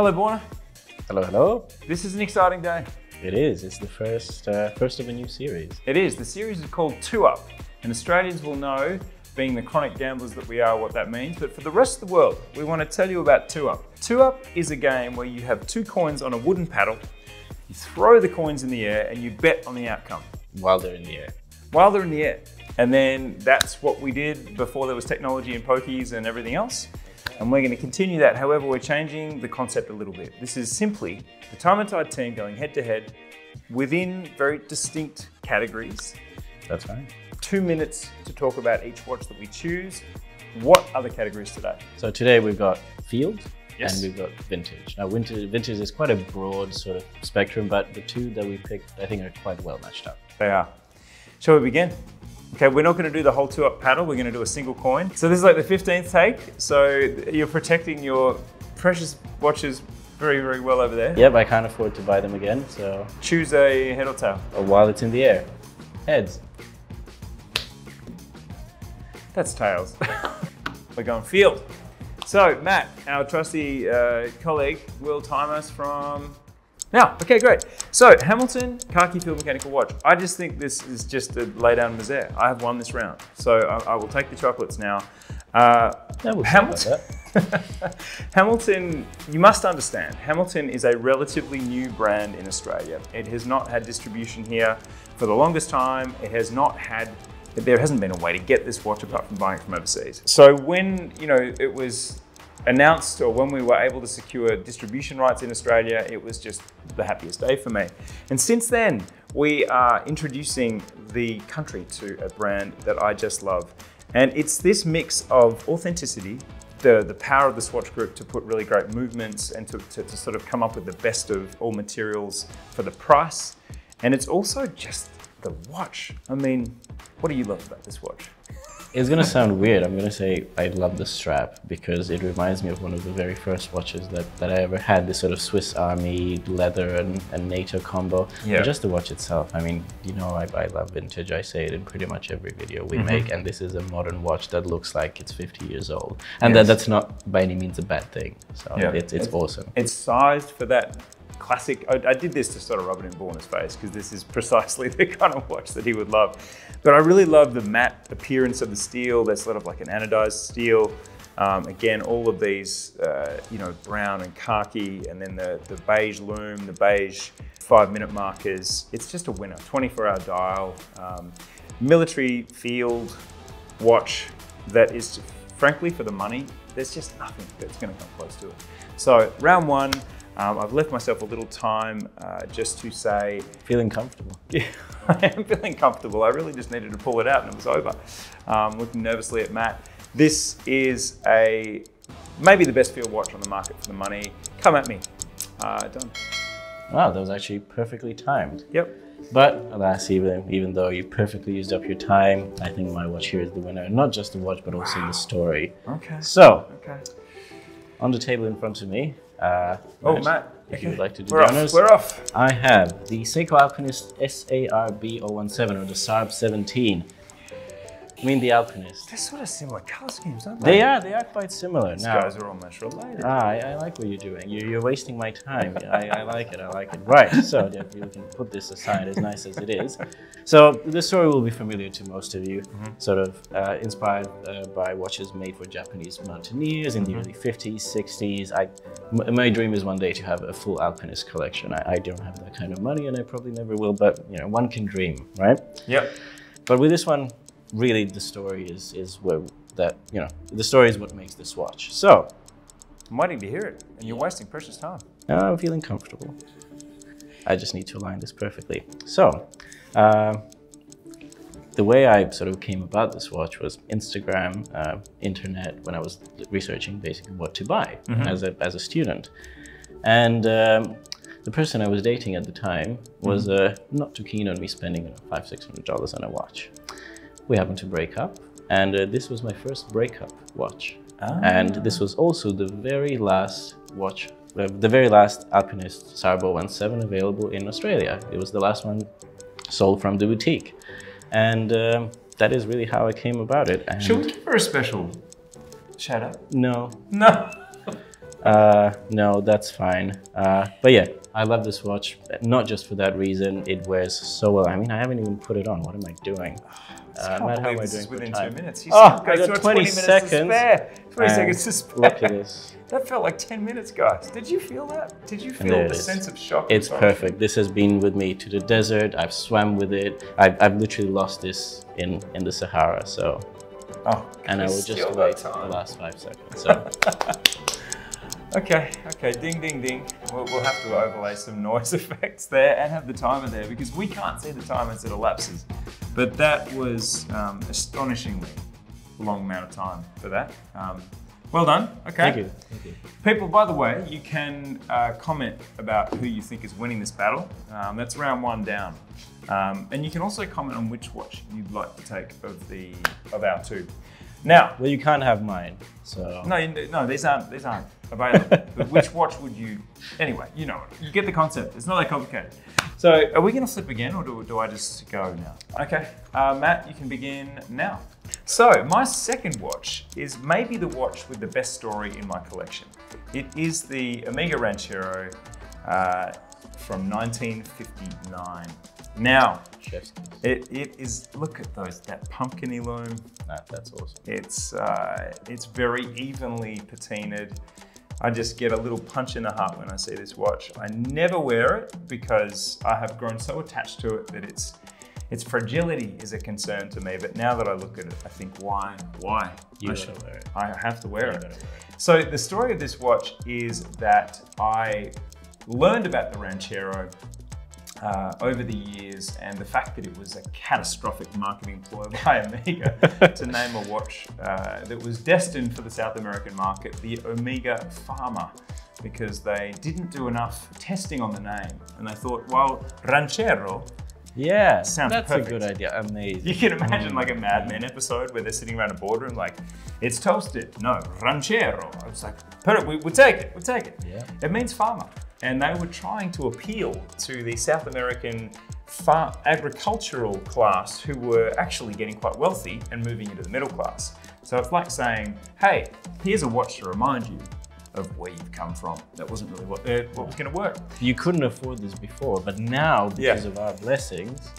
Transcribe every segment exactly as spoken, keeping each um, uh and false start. Hello, Borna. Hello, hello. This is an exciting day. It is. It's the first, uh, first of a new series. It is. The series is called Two Up, and Australians will know, being the chronic gamblers that we are, what that means. But for the rest of the world, we want to tell you about Two Up. Two Up is a game where you have two coins on a wooden paddle, you throw the coins in the air, and you bet on the outcome. While they're in the air. While they're in the air. And then that's what we did before there was technology and pokies and everything else. And we're going to continue that. However, we're changing the concept a little bit. This is simply the Time+Tide team going head to head within very distinct categories. That's right. Two minutes to talk about each watch that we choose. What are the categories today? So today we've got field. Yes. And we've got vintage. Now, vintage, vintage is quite a broad sort of spectrum, but the two that we picked, I think, are quite well matched up. They are. Shall we begin? Okay, we're not going to do the whole two-up paddle. We're going to do a single coin. So this is like the fifteenth take. So you're protecting your precious watches very, very well over there. Yep, I can't afford to buy them again, so... Choose a head or tail. Or while it's in the air. Heads. That's tails. We're going field. So Matt, our trusty uh, colleague, will time us from... Now, okay, great. So Hamilton Khaki Field Mechanical Watch. I just think this is just a lay down misere. I have won this round, so I, I will take the chocolates now. Uh, no, Hamilton, that. Hamilton. You must understand, Hamilton is a relatively new brand in Australia. It has not had distribution here for the longest time. It has not had. There hasn't been a way to get this watch apart from buying it from overseas. So when you know it was announced, or when we were able to secure distribution rights in Australia, it was just the happiest day for me. And since then, we are introducing the country to a brand that I just love. And it's this mix of authenticity, the, the power of the Swatch Group to put really great movements and to, to, to sort of come up with the best of all materials for the price. And it's also just the watch. I mean, what do you love about this watch? It's gonna sound weird. I'm gonna say I love the strap because it reminds me of one of the very first watches that, that I ever had, this sort of Swiss Army leather and, and NATO combo. Yeah. But just the watch itself. I mean, you know, I, I love vintage. I say it in pretty much every video we mm-hmm. make. And this is a modern watch that looks like it's fifty years old. And yes. that, that's not by any means a bad thing. So yeah. it, it's, it's awesome. It's sized for that classic. I, I did this to sort of rub it in Borna's face because this is precisely the kind of watch that he would love. But I really love the matte appearance of the steel. There's sort of like an anodized steel. Um, again, all of these, uh, you know, brown and khaki, and then the, the beige lume, the beige five minute markers. It's just a winner. twenty-four hour dial, um, military field watch that is, frankly, for the money, there's just nothing that's going to come close to it. So round one. Um, I've left myself a little time uh, just to say... Feeling comfortable. Yeah, I am feeling comfortable. I really just needed to pull it out and it was over. Um, looking nervously at Matt. This is a maybe the best field watch on the market for the money. Come at me. Uh, done. Wow, that was actually perfectly timed. Yep. But alas, even, even though you perfectly used up your time, I think my watch here is the winner. Not just the watch, but also wow. the story. Okay. So, okay. on the table in front of me, Uh, oh, Matt, Matt. if okay. you'd like to do the honors. We're off. I have the Seiko Alpinist S A R B zero one seven, or the S A R B zero one seven. I mean, the Alpinist. They're sort of similar color schemes, aren't they? They are. They are quite similar. These now, guys are almost related. Ah, I, I like what you're doing. You're, you're wasting my time. I, I like it. I like it. Right. So you can put this aside, as nice as it is. So this story will be familiar to most of you. Mm-hmm. Sort of uh, inspired uh, by watches made for Japanese mountaineers in mm-hmm. the early fifties, sixties. I, m my dream is one day to have a full Alpinist collection. I, I don't have that kind of money, and I probably never will. But you know, one can dream, right? Yep. But with this one. Really, the story is is where that you know the story is what makes this watch. So, I'm waiting to hear it, and you're wasting precious time. No, I'm feeling comfortable. I just need to align this perfectly. So, uh, the way I sort of came about this watch was Instagram, uh, internet. When I was researching basically what to buy mm-hmm. as a as a student, and. Um, The person I was dating at the time was uh, not too keen on me spending you know, five, six hundred dollars on a watch. We happened to break up, and uh, this was my first breakup watch. Ah. And this was also the very last watch, uh, the very last Alpinist S A R B zero one seven available in Australia. It was the last one sold from the boutique, and uh, that is really how I came about it. And should we give her a special shout out? No. No. Uh, no, that's fine. Uh, but yeah, I love this watch, not just for that reason. It wears so well. I mean, I haven't even put it on. What am I doing? Uh, how am I doing within two minutes? You oh, I got twenty, twenty seconds. To spare. twenty seconds to spare. Look at this. That felt like ten minutes, guys. Did you feel that? Did you feel the sense of shock? It's perfect. This has been with me to the desert. I've swam with it. I've, I've literally lost this in, in the Sahara. So, oh, and I will just wait the last five seconds. So. Okay, okay, ding, ding, ding. We'll, we'll have to overlay some noise effects there and have the timer there because we can't see the time as it elapses. But that was um, astonishingly a long amount of time for that. Um, well done, okay. Thank you. Thank you. People, by the way, you can uh, comment about who you think is winning this battle. Um, that's round one down. Um, and you can also comment on which watch you'd like to take of, the, of our two. Now, well, you can't have mine, so no, no, these aren't these aren't available. But which watch would you? Anyway, you know, you get the concept. It's not that complicated. So, are we going to slip again, or do, do I just go now? Okay, uh, Matt, you can begin now. So, my second watch is maybe the watch with the best story in my collection. It is the Omega Ranchero uh, from nineteen fifty-nine. Now, it, it is, look at those, that pumpkiny loom. That, that's awesome. It's, uh, it's very evenly patinaed. I just get a little punch in the heart when I see this watch. I never wear it because I have grown so attached to it that it's, its fragility is a concern to me. But now that I look at it, I think, why, why? You I should wear it. I have to wear it. wear it. So the story of this watch is that I learned about the Ranchero Uh, over the years, and the fact that it was a catastrophic marketing ploy by Omega to name a watch uh, that was destined for the South American market, the Omega Farmer, because they didn't do enough testing on the name. And they thought, well, Ranchero, yeah, sounds that's perfect. A good idea, amazing. You can imagine mm. like a Mad Men episode where they're sitting around a boardroom like, it's toasted, no, Ranchero. I was like, we, we'll take it, we'll take it. Yeah. It means farmer. And they were trying to appeal to the South American far agricultural class who were actually getting quite wealthy and moving into the middle class. So it's like saying, hey, here's a watch to remind you of where you've come from. That wasn't really what, uh, what was gonna work. You couldn't afford this before, but now, because yeah. of our blessings,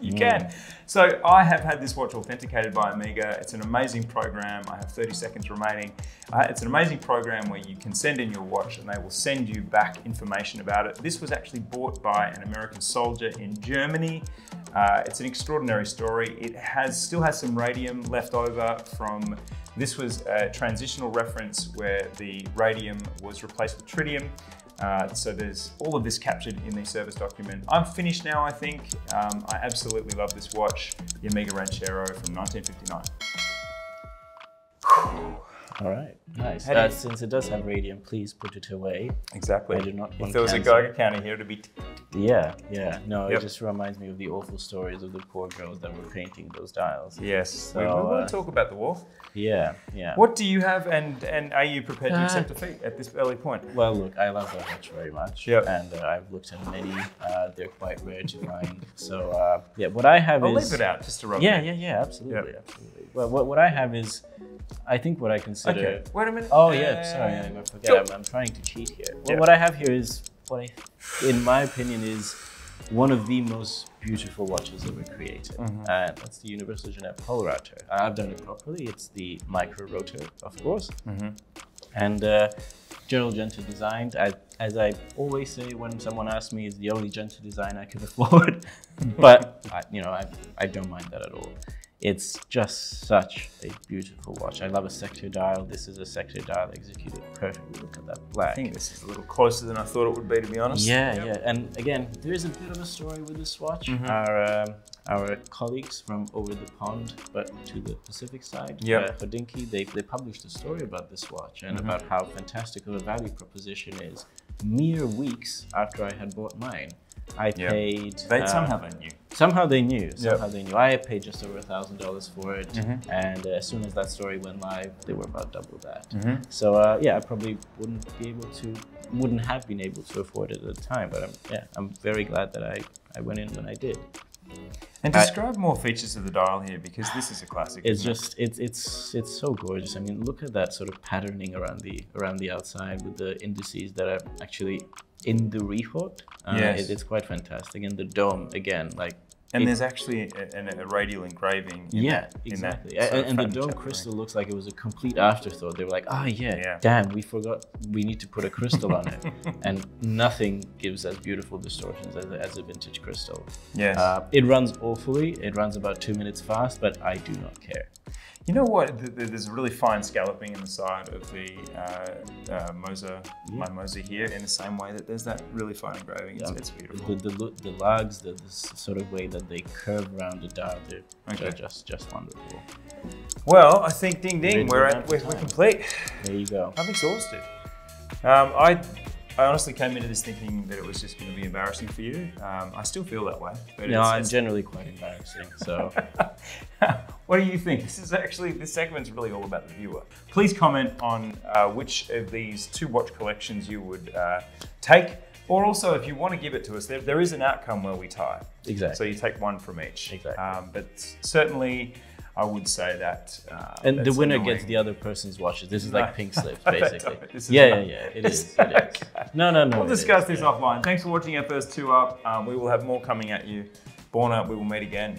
you mm. can. So I have had this watch authenticated by Omega. It's an amazing program. I have thirty seconds remaining. Uh, it's an amazing program where you can send in your watch and they will send you back information about it. This was actually bought by an American soldier in Germany. Uh, it's an extraordinary story. It has still has some radium left over from, this was a transitional reference where the radium was replaced with tritium. Uh, so there's all of this captured in the service document. I'm finished now, I think. Um, I absolutely love this watch, the Omega Ranchero from nineteen fifty-nine. All right, nice. Uh, since it does have radium, please put it away. Exactly. I do not want if there was cancer. a Geiger counter here, it would be... Yeah, yeah. No, yep. It just reminds me of the awful stories of the poor girls that were painting those dials. Yes. So, we will uh, talk about the wolf. Yeah, yeah. What do you have, and, and are you prepared to uh, accept defeat at this early point? Well, look, I love that watch very much. Yep. And uh, I've looked at many. Uh, they're quite rare to find. So, uh, yeah, what I have I'll is... I'll leave it out just to rub Yeah, it. yeah, yeah, absolutely, yep. absolutely. Well, what, what I have is, I think what I consider... Okay, wait a minute. Oh, yeah, sorry, I forget. Sure. I'm, I'm trying to cheat here. Well, yep. What I have here is... what I, in my opinion, is one of the most beautiful watches ever created. Mm-hmm. And that's the Universal Genève Polerouter. I've done it properly. It's the micro rotor, of course. Mm-hmm. And uh, Gerald Genta designed, I, as I always say when someone asks me, it's the only Genta design I can afford. But, I, you know, I, I don't mind that at all. It's just such a beautiful watch. I love a sector dial. This is a sector dial executed perfectly. Look at that black. I think this is a little closer than I thought it would be, to be honest. Yeah, yep. yeah. And again, there is a bit of a story with this watch. Mm-hmm. Our um, our colleagues from over the pond, but to the Pacific side, yep. uh, Hodinkee, they, they published a story about this watch and mm-hmm. about how fantastic of a value proposition is. Mere weeks after I had bought mine, I yep. paid. They um, somehow they knew. Somehow they knew. Somehow yep. they knew. I paid just over a thousand dollars for it, mm-hmm. and uh, as soon as that story went live, they were about double that. Mm-hmm. So uh, yeah, I probably wouldn't be able to, wouldn't have been able to afford it at the time. But I'm, yeah, I'm very glad that I I went in when I did. And describe uh, more features of the dial here, because this is a classic. It's just it? it's it's it's so gorgeous. I mean, look at that sort of patterning around the around the outside with the indices that are actually in the reefort. Uh, yes, it, it's quite fantastic. And the dome again, like. And it, there's actually a, a radial engraving. In yeah, that, exactly. In that and, and the dome crystal looks like it was a complete afterthought. They were like, ah, oh, yeah, yeah, damn, we forgot we need to put a crystal on it. And nothing gives as beautiful distortions as a, as a vintage crystal. Yes. Uh, it runs awfully. It runs about two minutes fast, but I do not care. You know what? There's really fine scalloping in the side of the uh, uh, Moser, yeah. my Moser here, in the same way that there's that really fine engraving. It's, yeah. it's beautiful. The, the, the lugs, the, the sort of way that they curve around the dial, they're, okay. they're just, just wonderful. Well, I think ding ding, we're, we're, at, we're, we're complete. There you go. I'm exhausted. Um, I, I honestly came into this thinking that it was just going to be embarrassing for you. Um, I still feel that way. But no, it's, I'm it's, generally quite embarrassing, so. What do you think? This is actually, this segment's really all about the viewer. Please comment on uh, which of these two watch collections you would uh, take, or also if you want to give it to us, there, there is an outcome where we tie. Exactly. So you take one from each. Exactly. Um, but certainly, I would say that. Uh, and the winner annoying. gets the other person's watches. This is no. like pink slips, basically. This is yeah, yeah, yeah, it is, it is. No, no, no. We'll discuss this yeah. offline. Thanks for watching our first two up. Um, we will have more coming at you. Born Up, we will meet again.